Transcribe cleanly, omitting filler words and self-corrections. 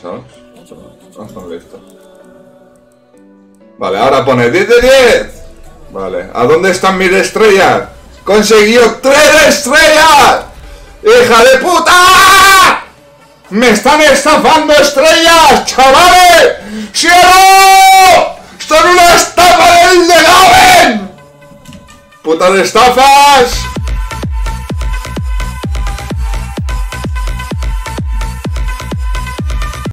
Pasamos. Vamos con esto. Vale, ahora pone 10 de 10. Vale, ¿a dónde están mis estrellas? ¡Conseguió 3 estrellas! ¡Hija de puta! ¡Me están estafando estrellas, chavales! ¡Cielo! ¡Son una estafa del de Gaben! ¡Putas estafas!